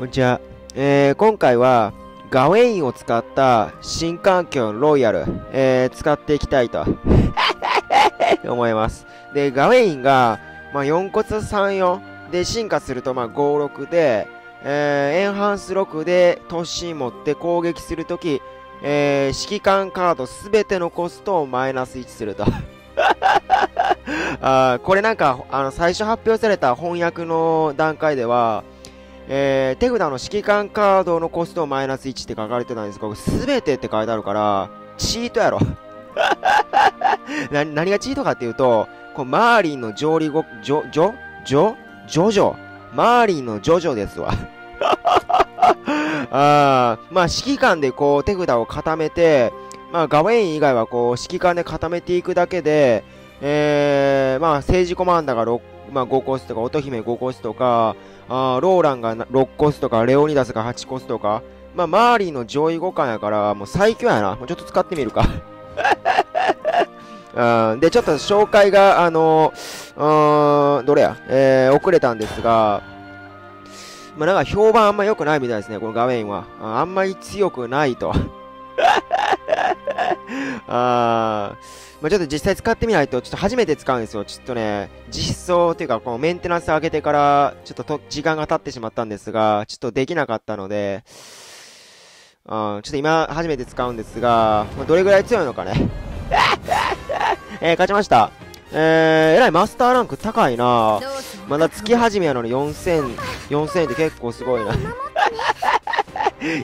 こんにちは。今回はガウェインを使った新環境のロイヤル、使っていきたいと思います。で、ガウェインが、4骨34で進化すると、56で、エンハンス6で突進持って攻撃するとき、指揮官カードすべてのコストをマイナス1すると。これなんか、最初発表された翻訳の段階では、手札の指揮官カードのコストをマイナス1って書かれてたんですけど、すべてって書いてあるから、チートやろ。何がチートかっていうと、こうマーリンの上理ご、マーリンのジョジョですわ。指揮官でこう手札を固めて、ガウェイン以外はこう指揮官で固めていくだけで、政治コマンダーが5コスとか、乙姫5コスとか、ローランが6コスとか、レオニダスが8コスとか、マーリンの上位互換やから、もう最強やな。もうちょっと使ってみるか。で、ちょっと紹介が、遅れたんですが、なんか評判あんま良くないみたいですね、このガウェインは。あんまり強くないと。ちょっと実際使ってみないと、ちょっと初めて使うんですよ。ちょっとね、実装というか、このメンテナンス上げてから、ちょっと時間が経ってしまったんですが、ちょっとできなかったので、ちょっと今、初めて使うんですが、どれぐらい強いのかね。勝ちました。えらいマスターランク高いな。まだ月始めやのに4000って結構すごいな。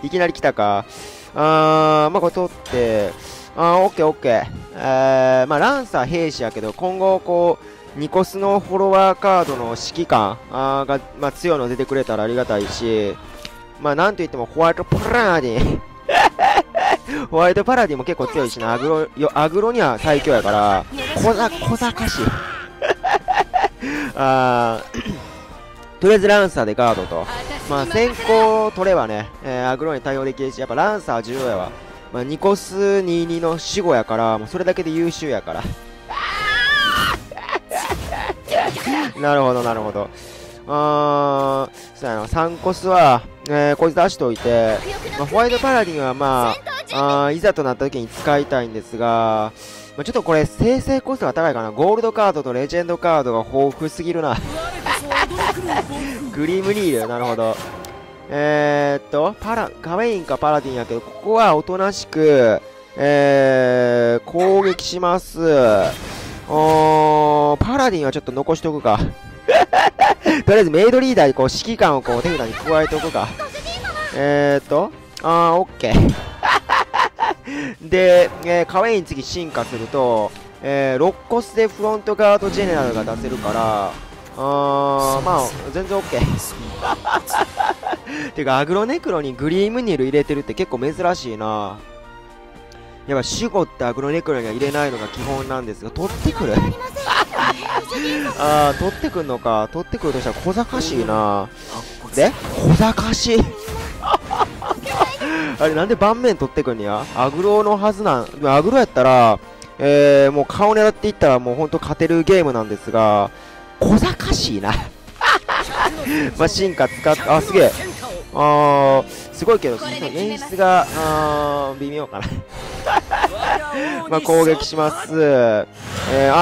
いきなり来たか。これ取って、オッケーオッケー。ランサー兵士やけど、今後、こう、ニコスのフォロワーカードの指揮官が、強いの出てくれたらありがたいし、なんといってもホワイトパラディン。ホワイトパラディンも結構強いしな、アグロには最強やから、小賢しい。とりあえずランサーでガードと。先行取ればね、アグロに対応できるし、やっぱランサー重要やわ。ニコス22の死後やから、もうそれだけで優秀やから。なるほど、なるほど。そうやな、3コスは、こいつ出しといて、ホワイトパラディンはいざとなった時に使いたいんですが、ちょっとこれ生成コストが高いかな。ゴールドカードとレジェンドカードが豊富すぎるな。グリムニール、なるほど。ガウェインかパラディンやけど、ここはおとなしく、攻撃します。パラディンはちょっと残しとくか。とりあえずメイドリーダーにこう指揮官をこう手札に加えておくか。オッケー。で、ガウェイン次進化すると、6コスでフロントガードジェネラルが出せるから、全然オッケー。てか、アグロネクロにグリームニール入れてるって結構珍しいな。やっぱ守護ってアグロネクロには入れないのが基本なんですが、取ってくる。取ってくんのか。取ってくるとしたら小賢しいな。で、小賢しい。あれ、なんで盤面取ってくんや。アグロのはずなん。でもアグロやったら、もう顔狙っていったらもうほんと勝てるゲームなんですが、小賢しいな。進化使って、すげえ。すごいけど、演出が、微妙かな。攻撃します。や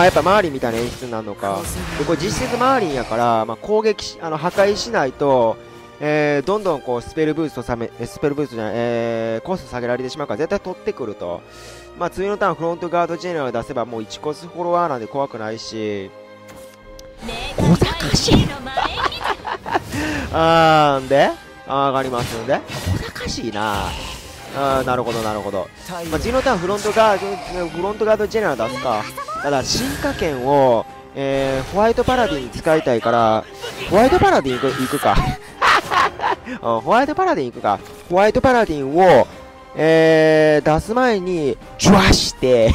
っぱマーリンみたいな演出になるのか。で、これ実質マーリンやから、攻撃し、破壊しないと、どんどんこうスペルブーストじゃない、コスト下げられてしまうから絶対取ってくると。次のターンフロントガードジェネラル出せばもう1コスフォロワーなんで怖くないし、小賢しい。上がりますんで、小賢しいな。なるほど、なるほど。次のターンフロントガードジェネラル出すか。ただ、進化権を、ホワイトパラディンに使いたいから、ホワイトパラディン行くか。ホワイトパラディンを、出す前に、ジュワして、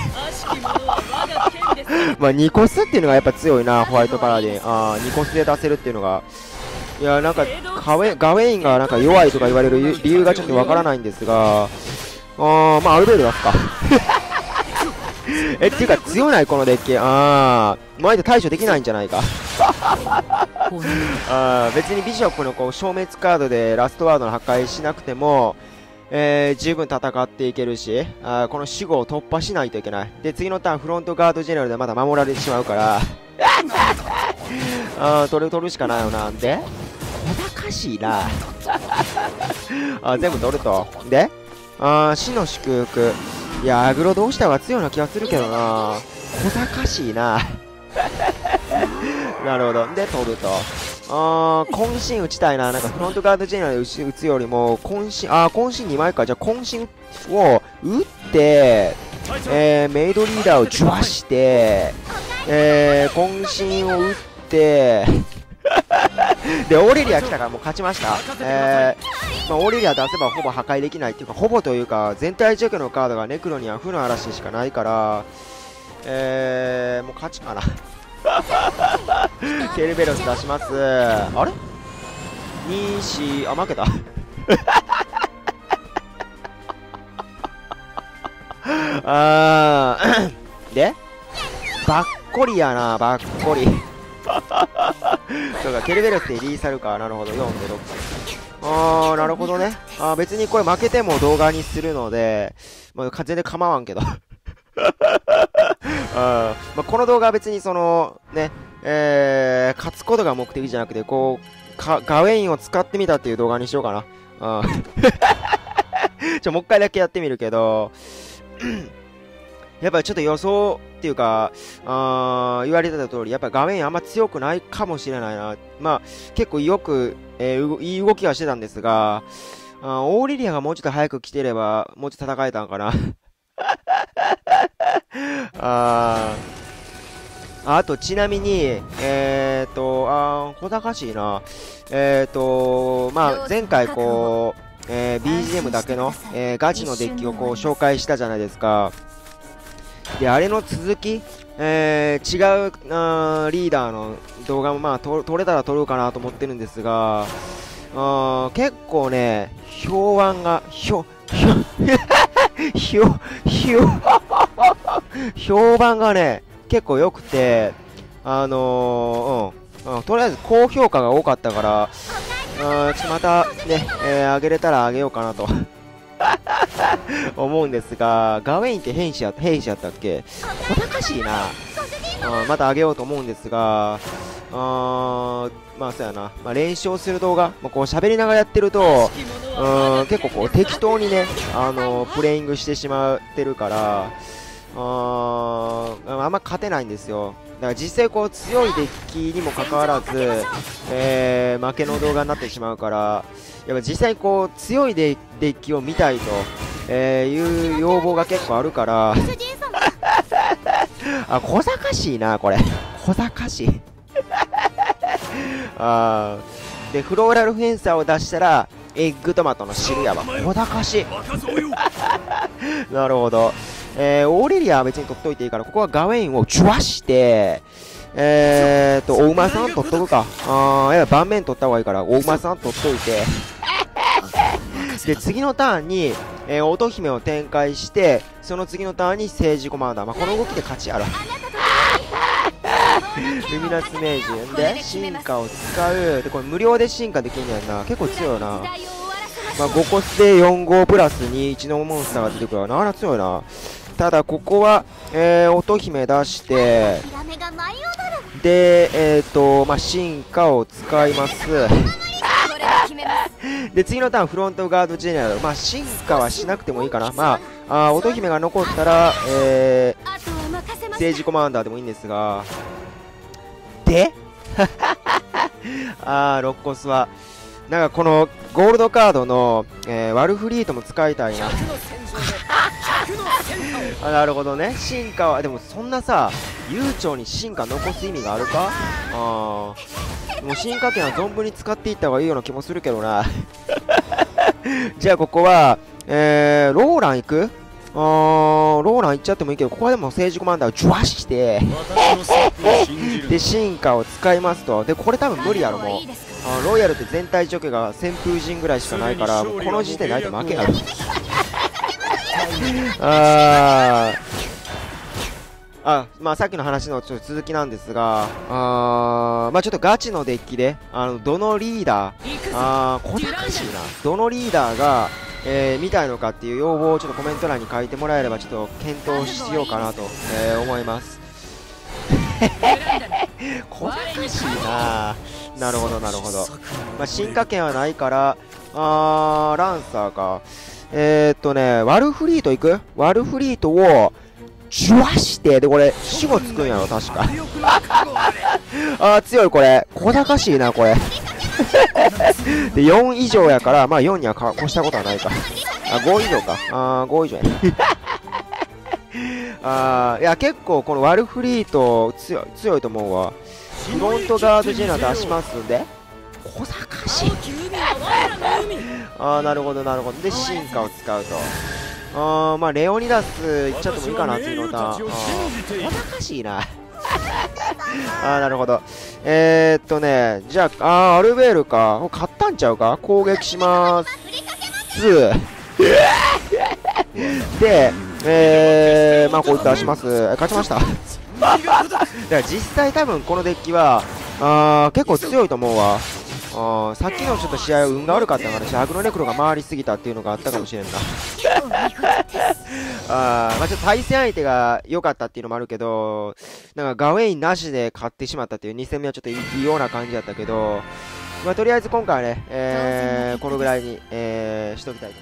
2コスっていうのがやっぱ強いな、ホワイトパラディン。2コスで出せるっていうのが。いや、なんか、ガウェインがなんか弱いとか言われる理由がちょっとわからないんですが、アルベール出すか。っていうか、強ないこのデッキ。前で対処できないんじゃないか。あ、別にビショップのこう消滅カードでラストワードの破壊しなくても、十分戦っていけるし、この死後を突破しないといけない。で、次のターンフロントガードジェネラルでまだ守られてしまうから取るしかないよな。で小賢しいな全部取ると。で死の祝福、いやアグロどうした方が強いような気がするけどな。小賢しいななるほど。で取ると、渾身打ちたいな。なんかフロントガードジェネラル打つよりも渾身2枚か。じゃあ渾身を打って、メイドリーダーをジュワして、渾身を打ってでオーレリア来たからもう勝ちました。まあ、オーレリア出せばほぼ破壊できないっていうか、ほぼというか全体除去のカードがネクロには負の嵐しかないから、もう勝ちかなケルベロス出します。あれ ?2、4、あ、負けたあーでばっこりやな、ばっこりそうか、ケルベロスってリーサルか。なるほど、4で6。あー、なるほどね。あ、別にこれ負けても動画にするので、まあ、全然構わんけどあ、まあ、この動画は別にそのね、勝つことが目的じゃなくて、こうガウェインを使ってみたっていう動画にしようかな。もう一回だけやってみるけどやっぱりちょっと予想っていうか、言われてた通りやっぱガウェインあんま強くないかもしれないな。まあ結構よく、いい動きはしてたんですが、オーリリアがもうちょっと早く来てればもうちょっと戦えたんかなあとちなみに、小高しいな、まあ、前回こう、BGM だけの、ガチのデッキをこう紹介したじゃないですか。であれの続き、違うリーダーの動画も、まあ、撮れたら撮ろうかなと思ってるんですが、結構ね、評判がね結構良くて、とりあえず高評価が多かったから、またね、上げれたら上げようかなと思うんですが、ガウェインって変死やったっけ。小高しいな。また上げようと思うんですが、まあそうやな、まあ、練習する動画もこう喋りながらやってると結構こう適当にね、プレイングしてしまってるから、あんま勝てないんですよ。だから実際こう強いデッキにもかかわらず、負けの動画になってしまうから、やっぱ実際こう強いデッキを見たいと、いう要望が結構あるからあ、小賢しいなこれ、小賢しいあでフローラルフェンサーを出したらエッグトマトの汁やば。小高しなるほど。オーレリアは別に取っといていいから、ここはガウェインをジュワして、お馬さん取っとくか。あ、やっぱ盤面取った方がいいから、お馬さん取っといてで、次のターンに、乙姫を展開して、その次のターンに政治コマンダー。まあ、この動きで勝ちやろ。ルミナス名人で進化を使う。でこれ無料で進化できんやんな。結構強いな。まあ、5コスで4号プラス2、1のモンスターが出てくる。なあら強いな。ただここは、乙姫出してで、まあ、進化を使いますで次のターンフロントガードジェネラル、まあ、進化はしなくてもいいかな。まあ、乙姫が残ったら、政治コマンダーでもいいんですが、でロッコスはなんかこのゴールドカードの、ワルフリートも使いたいなあ、なるほどね。進化はでもそんなさ、悠長に進化残す意味があるか。ああ、もう進化権は存分に使っていった方がいいような気もするけどなじゃあここは、ローラン行く。ローラン行っちゃってもいいけど、ここはでも政治コマンダーをジュワしてで進化を使いますと。でこれ多分無理やろ。もうロイヤルって全体除去が旋風陣ぐらいしかないから、もうこの時点でないと負けないあまあさっきの話のちょっと続きなんですが、まあちょっとガチのデッキでどのリーダー、これ難しいな、どのリーダーが見たいのかっていう要望をちょっとコメント欄に書いてもらえればちょっと検討しようかなと、思います。これ難しいな。なるほどなるほど。まあ、進化圏はないから、ランサーか。ワルフリート行く？ワルフリートをジュワして、でこれ死後つくんやろ確か。強いこれ。小高しいなこれ。で4以上やから、まあ4には越したことはないか。5以上か。5以上やね。いや結構このワルフリート強いと思うわ。フロントガードジェナ出しますんで。小賢しい。なるほどなるほど。で進化を使うと。まあレオニダスいっちゃってもいいかなっていうのだ。小賢しいな。なるほど。じゃあ、アルベールか。買ったんちゃうか。攻撃しまーす。で、まあこう出します。勝ちました。だから実際多分このデッキは結構強いと思うわ。さっきのちょっと試合運が悪かったから、アグロネクロが回りすぎたっていうのがあったかもしれんな。まあちょっと対戦相手が良かったっていうのもあるけど、なんかガウェインなしで勝ってしまったっていう2戦目はちょっと異様な感じだったけど、まあとりあえず今回はね、このぐらいにしときたいと